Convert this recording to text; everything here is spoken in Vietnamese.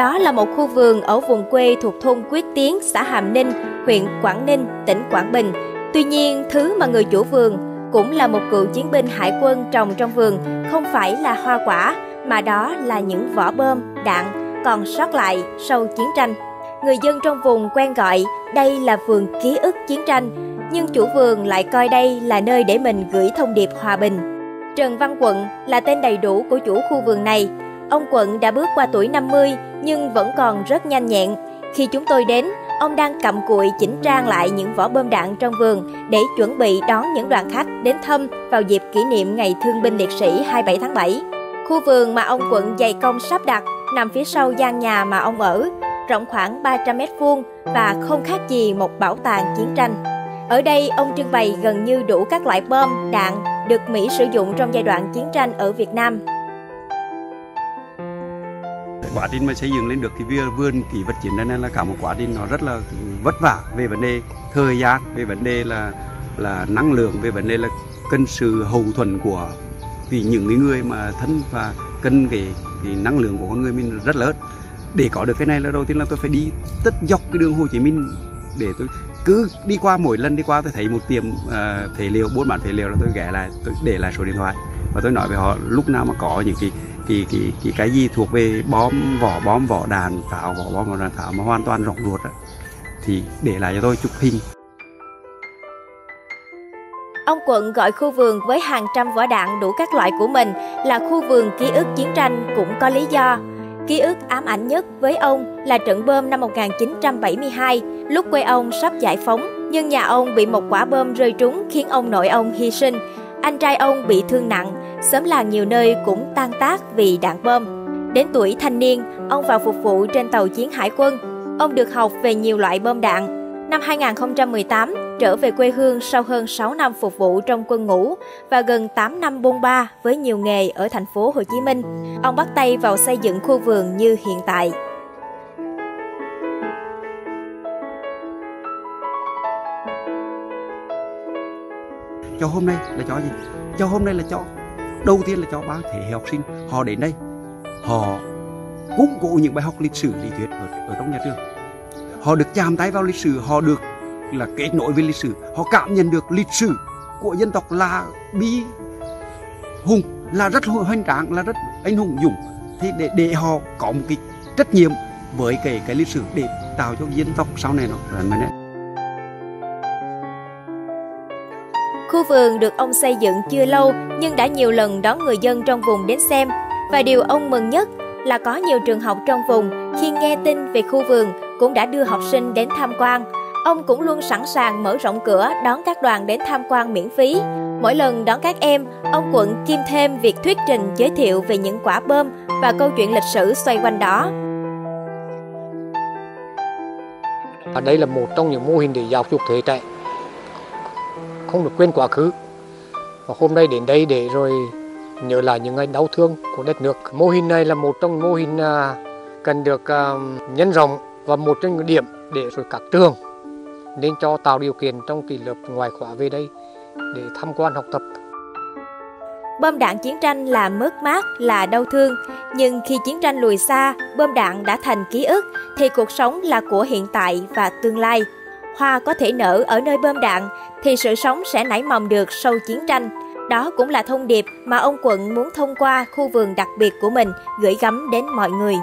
Đó là một khu vườn ở vùng quê thuộc thôn Quyết Tiến, xã Hàm Ninh, huyện Quảng Ninh, tỉnh Quảng Bình. Tuy nhiên, thứ mà người chủ vườn cũng là một cựu chiến binh hải quân trồng trong vườn không phải là hoa quả, mà đó là những vỏ bom, đạn còn sót lại sau chiến tranh. Người dân trong vùng quen gọi đây là vườn ký ức chiến tranh, nhưng chủ vườn lại coi đây là nơi để mình gửi thông điệp hòa bình. Trần Văn Quận là tên đầy đủ của chủ khu vườn này. Ông Quận đã bước qua tuổi 50 nhưng vẫn còn rất nhanh nhẹn. Khi chúng tôi đến, ông đang cặm cụi chỉnh trang lại những vỏ bom đạn trong vườn để chuẩn bị đón những đoàn khách đến thăm vào dịp kỷ niệm Ngày Thương binh Liệt sĩ 27 tháng 7. Khu vườn mà ông Quận dày công sắp đặt nằm phía sau gian nhà mà ông ở, rộng khoảng 300 m² và không khác gì một bảo tàng chiến tranh. Ở đây, ông trưng bày gần như đủ các loại bom, đạn được Mỹ sử dụng trong giai đoạn chiến tranh ở Việt Nam. Quá trình mà xây dựng lên được cái vườn kỷ vật chiến tranh là cả một quá trình nó rất là vất vả về vấn đề thời gian, về vấn đề là năng lượng, về vấn đề là cần sự hậu thuẫn của vì những người mà thân và cân về thì năng lượng của con người mình rất lớn. Để có được cái này là đầu tiên là tôi phải đi tất dọc cái đường Hồ Chí Minh, để tôi cứ đi qua, mỗi lần đi qua tôi thấy một tiệm phế liệu, buôn bán phế liệu là tôi ghé lại, tôi để lại số điện thoại và tôi nói với họ lúc nào mà có những cái gì thuộc về vỏ bom vỏ đạn pháo mà hoàn toàn rỗng ruột thì để lại cho tôi chụp hình. Ông Quận gọi khu vườn với hàng trăm vỏ đạn đủ các loại của mình là khu vườn ký ức chiến tranh cũng có lý do. Ký ức ám ảnh nhất với ông là trận bom năm 1972, lúc quê ông sắp giải phóng, nhưng nhà ông bị một quả bom rơi trúng khiến ông nội ông hy sinh. Anh trai ông bị thương nặng, xóm làng nhiều nơi cũng tan tác vì đạn bom. Đến tuổi thanh niên, ông vào phục vụ trên tàu chiến hải quân. Ông được học về nhiều loại bom đạn. Năm 2018, trở về quê hương sau hơn 6 năm phục vụ trong quân ngũ và gần 8 năm bôn ba với nhiều nghề ở thành phố Hồ Chí Minh, ông bắt tay vào xây dựng khu vườn như hiện tại. Cho hôm nay là cho gì? Cho hôm nay là cho đầu tiên là cho ba thế hệ học sinh họ đến đây, họ cũng có những bài học lịch sử lý thuyết ở trong nhà trường, họ được chạm tay vào lịch sử, họ được là kết nối với lịch sử, họ cảm nhận được lịch sử của dân tộc là bi hùng, là rất hoành tráng, là rất anh hùng dũng, thì để họ có một cái trách nhiệm với cái lịch sử để tạo cho dân tộc sau này nó. Khu vườn được ông xây dựng chưa lâu nhưng đã nhiều lần đón người dân trong vùng đến xem, và điều ông mừng nhất là có nhiều trường học trong vùng khi nghe tin về khu vườn cũng đã đưa học sinh đến tham quan. Ông cũng luôn sẵn sàng mở rộng cửa đón các đoàn đến tham quan miễn phí. Mỗi lần đón các em, ông Quận kiêm thêm việc thuyết trình giới thiệu về những quả bom và câu chuyện lịch sử xoay quanh đó. Đây là một trong những mô hình để giáo dục thế trẻ không được quên quá khứ. Và hôm nay đến đây để rồi nhớ lại những ngày đau thương của đất nước. Mô hình này là một trong mô hình cần được nhân rộng và một trong những điểm để rồi các trường nên cho tạo điều kiện trong kỳ lớp ngoại khóa về đây để tham quan học tập. Bom đạn chiến tranh là mất mát, là đau thương, nhưng khi chiến tranh lùi xa, bom đạn đã thành ký ức thì cuộc sống là của hiện tại và tương lai. Hoa có thể nở ở nơi bom đạn thì sự sống sẽ nảy mầm được sau chiến tranh. Đó cũng là thông điệp mà ông Quận muốn thông qua khu vườn đặc biệt của mình gửi gắm đến mọi người.